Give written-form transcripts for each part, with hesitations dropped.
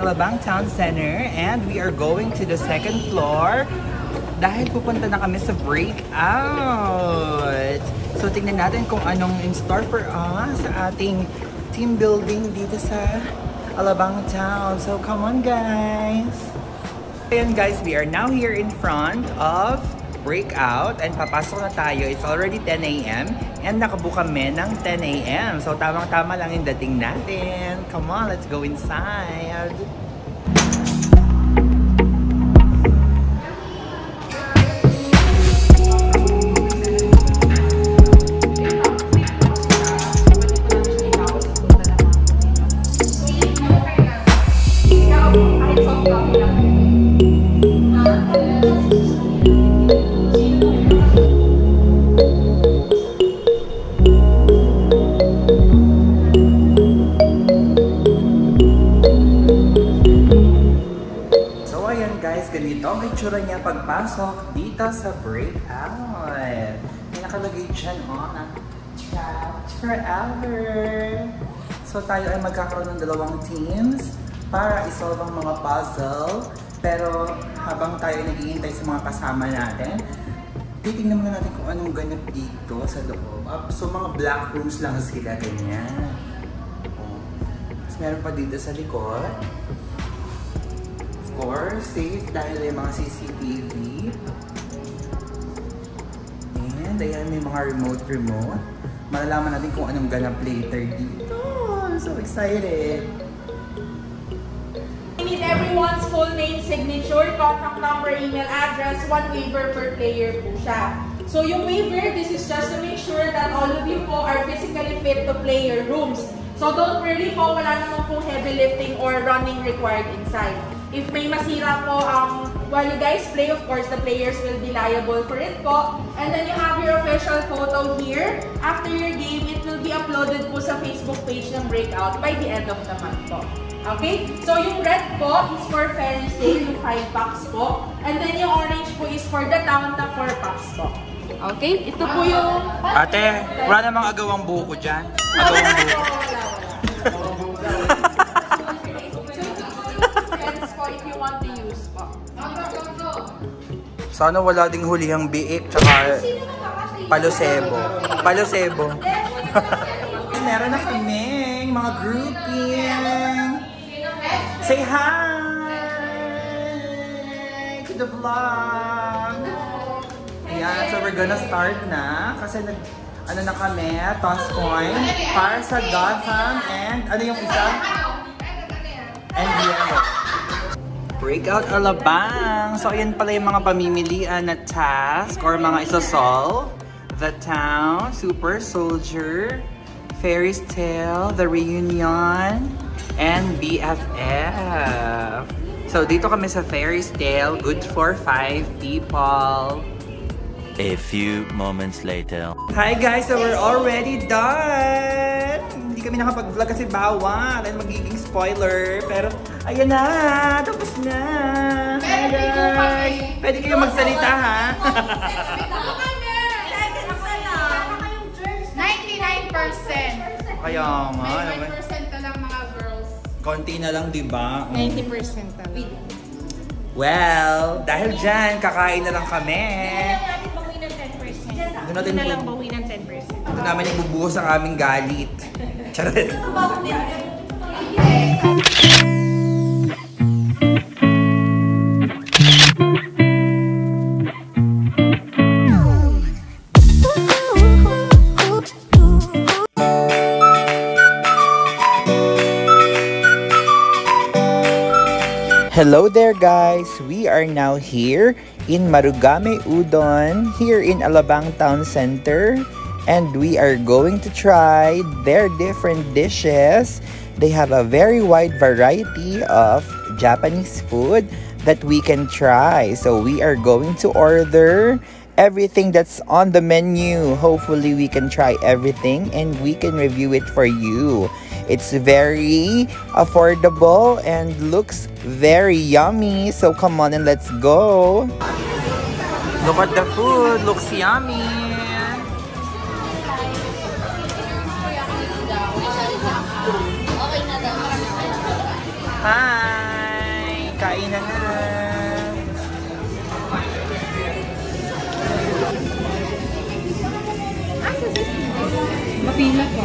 Alabang Town Center and we are going to the second floor dahil pupunta na kami sa Breakout. So tingnan natin kung anong in-store for us sa ating team building dito sa Alabang Town. So come on guys! Ayan guys, we are now here in front of Breakout and papasok na tayo. It's already 10 AM and nakabuka kami ng 10 AM. So tamang-tama lang yung dating natin. Come on, let's go inside. Ganito ang itsura niya pagpasok dito sa Breakout. May nakalagay dyan na Trapped Forever. So tayo ay magkakaroon ng dalawang teams para isolve ang mga puzzle. Pero habang tayo naghihintay sa mga kasama natin, titignan muna natin kung anong ganap dito sa loob. So mga black rooms lang sila ganyan. Tapos meron pa dito sa likod. Or safe dahil yung mga CCTV. And ayan, may mga remote. Malalaman natin kung anong ganap later dito. I'm so excited! We need everyone's full name, signature, contact number, email address, one waiver per player po siya. So yung waiver, this is just to make sure that all of you po are physically fit to play your rooms. So don't worry po, wala naman po heavy lifting or running required inside. If may masira po, while you guys play, of course, the players will be liable for it po. And then you have your official photo here. After your game, it will be uploaded po sa Facebook page ng Breakout by the end of the month po. Okay? So yung red po is for Fairness Day, yung 5 packs po. And then yung orange po is for the town na 4 packs po. Okay? Ito po yung... Ate, wala namang agawang buko dyan. Agawang buko. Sana wala ding hulihang biik tsaka palosebo. Meron na kaming mga grouping. Say hi to the vlog. Ayan, so we're gonna start na kasi ano na kami, toss coin para sa Gotham and ano yung isa? And yeah. Breakout Alabang! So ayan pala yung mga pamimilian na task or mga isosolve. The Town, Super Soldier, Fairy's Tale, The Reunion, and BFF. So dito kami sa Fairy's Tale, good for 5 people. A few moments later. Hi guys! So we're already done! Hindi kami nakapag-vlog kasi bawal and magiging spoiler. Pero ayan na! Tapos na! Hi guys! Pwede kayong magsalita ha? 99%! Kaya nga. 99% na lang mga girls. Konti na lang diba? 90% na lang. Well, dahil dyan, kakain na lang kami. Doon na lang bawi ng 10%. Doon namin ibubuhos ang aming galit. Charot! Hello there guys! We are now here in Marugame Udon here in Alabang Town Center and we are going to try their different dishes. They have a very wide variety of Japanese food that we can try. So we are going to order everything that's on the menu. Hopefully we can try everything and we can review it for you. It's very affordable and looks very yummy. So come on and let's go. Look at the food. Looks yummy. Hi. Kain na na! Mapila ko.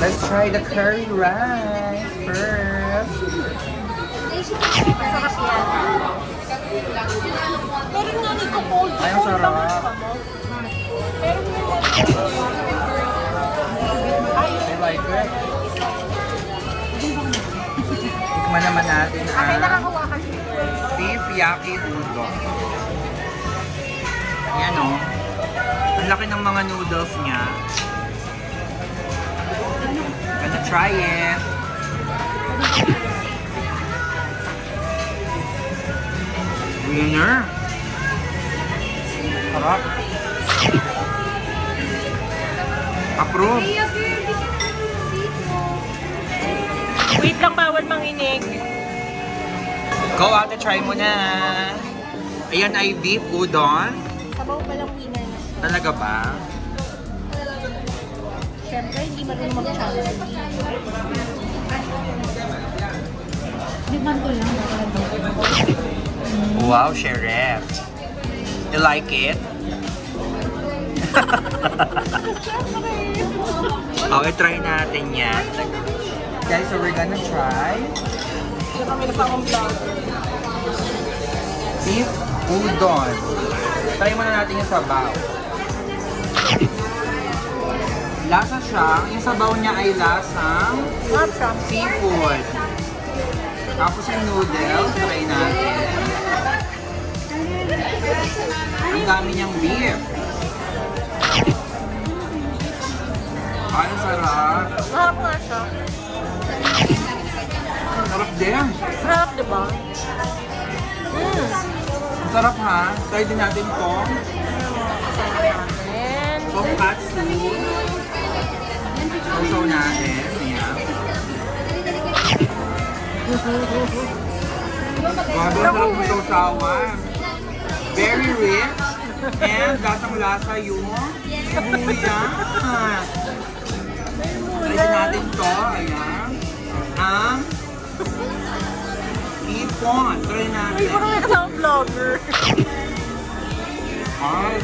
Let's try the curry rice first. Ayun, sarap. I like it. Tikman naman natin ang beef yaki udon. Ayan o. Ang laki ng mga noodles niya. Gonna try it. Winner. Sarap. Approve. Wait lang, bawal manginig. Go ate, try mo na. Ayan ay beef udon. Sabaw palang winner na siya. Talaga ba? Siyempre, hindi marunong mag-challenge. Ligman ko lang. Wow, Sheriff. You like it? Okay, try natin yan. Guys, so we're gonna try beef udon. Try muna natin yung sabaw. Lasa siya. Yung sabaw niya ay lasang seafood. Tapos yung noodles, try natin. Ang dami niyang beef. Ay, sarap. Sarap nga siya. Sarap din. Sarap, diba? Sarap ha. Try din natin po. Tonkatsu. Sausaw natin. Ayan. Bago sarap ng sausawan. Very rich. And lasang-lasa yung muya. Try natin to. Ayan. Ang ipon. Try natin. Ay, parang ito ang vlogger. Ay.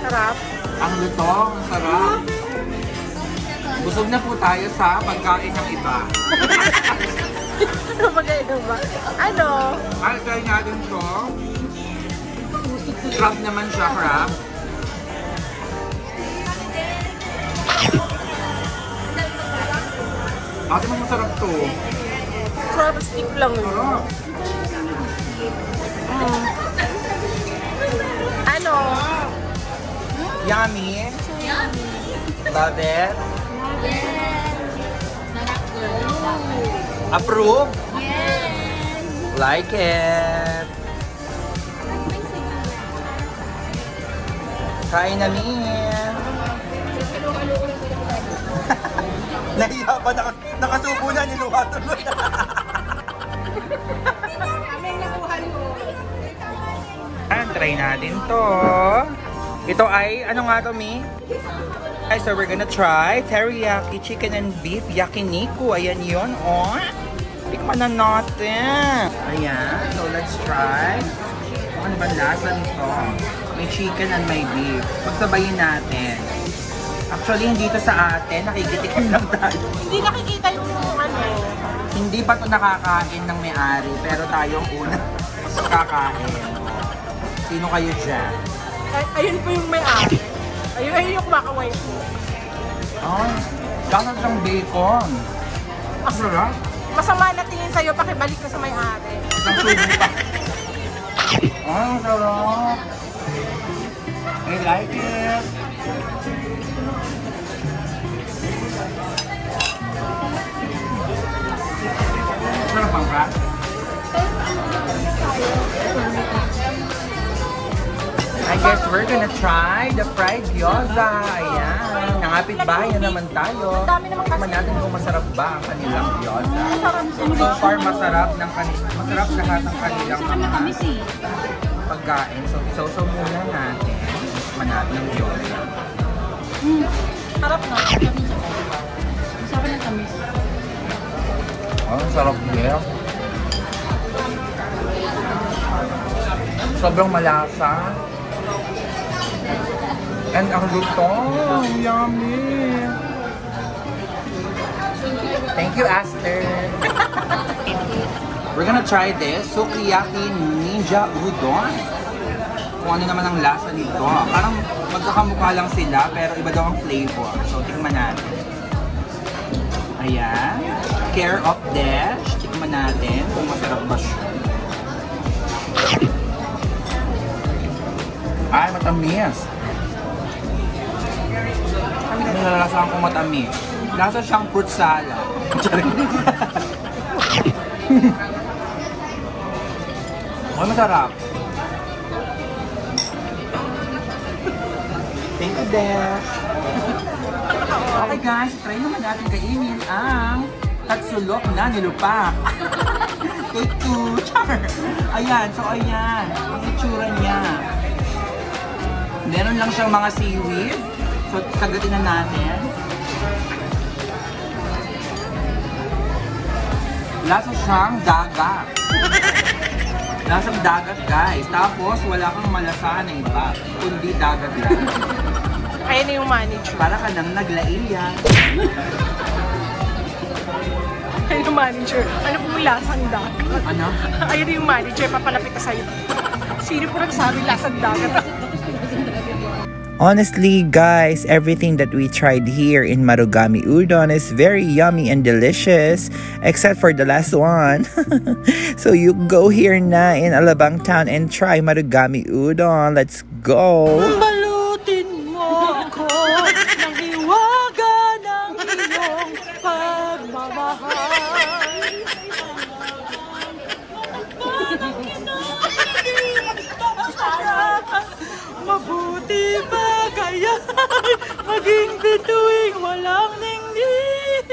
Sarap. Ang luto. Ang sarap. Busog na po tayo sa pagkain ng iba. Ano pagkain ba? Ano? Ay, try natin to. Crab naman siya, crab. Ate, masarap to. Crab stick lang yun. Ano? Yummy? Yummy. Love it? Love it. Approve? Yes. Like it. Kain na niya. Nahiya ba? Nakasubo na, niluha tuloy. Try natin to. Ito ay, ano nga to, Mi? Okay, so we're gonna try teriyaki chicken and beef yakiniku. Ayan yun, o. Tikman na natin. Ayan, so let's try. Ano ba lasa nito? May chicken and may beef. Pagsabayin natin. Actually, hindi ito sa atin. Nakikitikim lang tayo. Hindi nakikita yung ano. Hindi pa ito nakakain ng may-ari. Pero tayong una kakain. Sino kayo dyan? Ayun po yung may-ari. Ayun yung makaway po. Oh, lasa siyang bacon. Masarap. Masama na tingin sa'yo. Pakibalik na sa may-ari. Isang subo pa. Oh, sarap. I like it. Sarap ang crab. I guess we're gonna try the fried gyoza. Ayan. Nangapit bahay na naman tayo. Tikman natin kung masarap ba ang kanilang gyoza. So far, masarap ng kanilang. Masarap lahat ng kanilang pagkain. So muna natin. lahat ng gyoza. Sarap na. Sarap na tamis. Oh, sarap niya. Sobrang malasa. And ang luto, yummy. Thank you, Aster. We're gonna try this Sukiyaki Ninja Udon. Kung ano naman ang lasa nito. Parang magkakamukha lang sila pero iba daw ang flavor. So tikman natin. Ayan. Care of Dash. Tikman natin kung masarap ba siya. Ay, matamis. Nalalasahan ko matamis. Lasa siyang fruit salad. Ay, masarap. Thank you, Dash. Okay guys, try naman natin kainin ang tatsulok na nilupa. Tutu, char. Ayan, so ayan. Ang itsura niya. Meron lang siyang mga seaweed. So, tagatin na natin. Lasa siyang dagat. Lasang dagat, guys. Tapos, wala kang malasahan ng iba. Kundi dagat lang. Kaya na yung manager. Para ka nang naglaiya. Kaya na yung manager. Ano po yung lasang dagat? Ano? Kaya na yung manager. Papalapit ka sa'yo. Sino po nagsabi lasang dagat? Honestly guys, everything that we tried here in Marugame Udon is very yummy and delicious, except for the last one. So you go here na in Alabang Town and try Marugame Udon. Let's go! Mambalutin mo ako ng hiwaga ng iyong pagmamahal. Mabuti ba kaya maging bituing walang ningning?